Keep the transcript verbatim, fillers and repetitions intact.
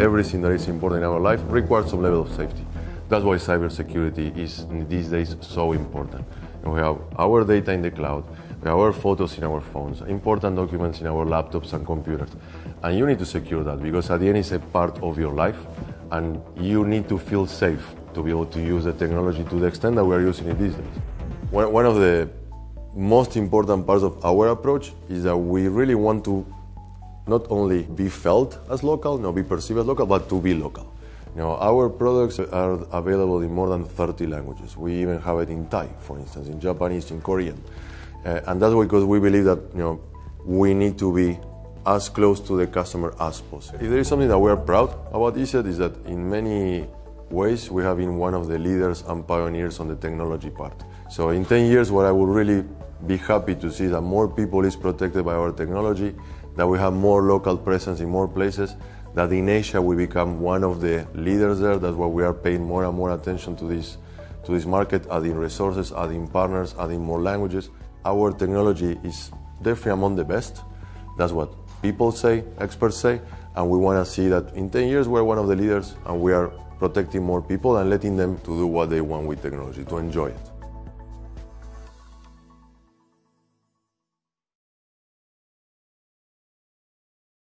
Everything that is important in our life requires some level of safety. That's why cybersecurity is these days so important. And we have our data in the cloud, we have our photos in our phones, important documents in our laptops and computers. And you need to secure that because at the end it's a part of your life and you need to feel safe to be able to use the technology to the extent that we are using it these days. One of the most important parts of our approach is that we really want to not only be felt as local, not be perceived as local, but to be local. You know, our products are available in more than thirty languages. We even have it in Thai, for instance, in Japanese, in Korean. Uh, and that's because we believe that, you know, we need to be as close to the customer as possible. If there is something that we are proud about ESET is that in many ways we have been one of the leaders and pioneers on the technology part. So in ten years, what I would really be happy to see that more people is protected by our technology, that we have more local presence in more places, that in Asia we become one of the leaders there. That's why we are paying more and more attention to this, to this market, adding resources, adding partners, adding more languages. Our technology is definitely among the best. That's what people say, experts say, and we want to see that in ten years we're one of the leaders and we are protecting more people and letting them to do what they want with technology, to enjoy it.